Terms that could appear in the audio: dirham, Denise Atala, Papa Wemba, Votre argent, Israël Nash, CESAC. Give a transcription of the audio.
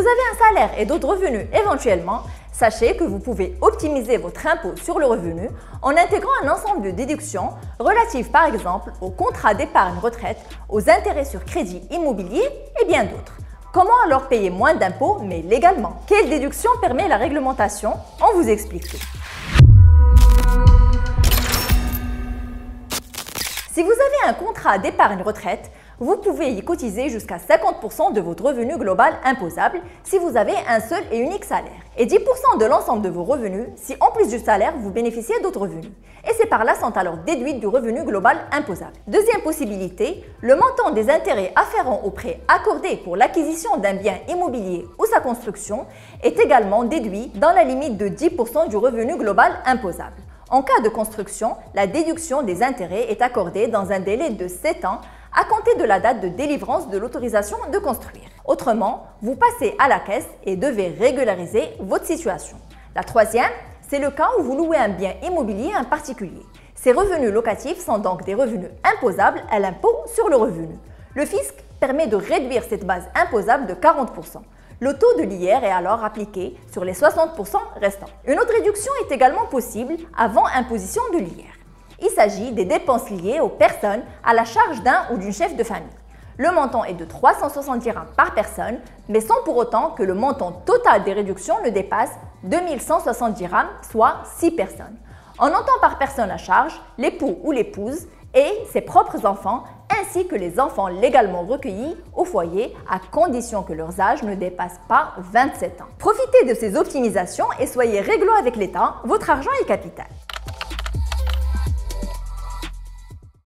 vous avez un salaire et d'autres revenus éventuellement, sachez que vous pouvez optimiser votre impôt sur le revenu en intégrant un ensemble de déductions relatives par exemple aux contrats d'épargne retraite, aux intérêts sur crédit immobilier et bien d'autres. Comment alors payer moins d'impôts mais légalement? Quelle déduction permet la réglementation? On vous explique tout. Si vous avez un contrat d'épargne retraite, vous pouvez y cotiser jusqu'à 50% de votre revenu global imposable si vous avez un seul et unique salaire et 10% de l'ensemble de vos revenus si en plus du salaire vous bénéficiez d'autres revenus. Et ces parts-là sont alors déduites du revenu global imposable. Deuxième possibilité, le montant des intérêts afférents aux prêts accordés pour l'acquisition d'un bien immobilier ou sa construction est également déduit dans la limite de 10% du revenu global imposable. En cas de construction, la déduction des intérêts est accordée dans un délai de 7 ans à compter de la date de délivrance de l'autorisation de construire. Autrement, vous passez à la caisse et devez régulariser votre situation. La troisième, c'est le cas où vous louez un bien immobilier à un particulier. Ces revenus locatifs sont donc des revenus imposables à l'impôt sur le revenu. Le fisc permet de réduire cette base imposable de 40%. Le taux de l'IR est alors appliqué sur les 60% restants. Une autre réduction est également possible avant imposition de l'IR. Il s'agit des dépenses liées aux personnes à la charge d'un ou d'une chef de famille. Le montant est de 360 dirhams par personne, mais sans pour autant que le montant total des réductions ne dépasse 2160 dirhams, soit 6 personnes. On entend par personne à charge l'époux ou l'épouse et ses propres enfants, ainsi que les enfants légalement recueillis au foyer, à condition que leurs âges ne dépassent pas 27 ans. Profitez de ces optimisations et soyez réglo avec l'État, votre argent est capital.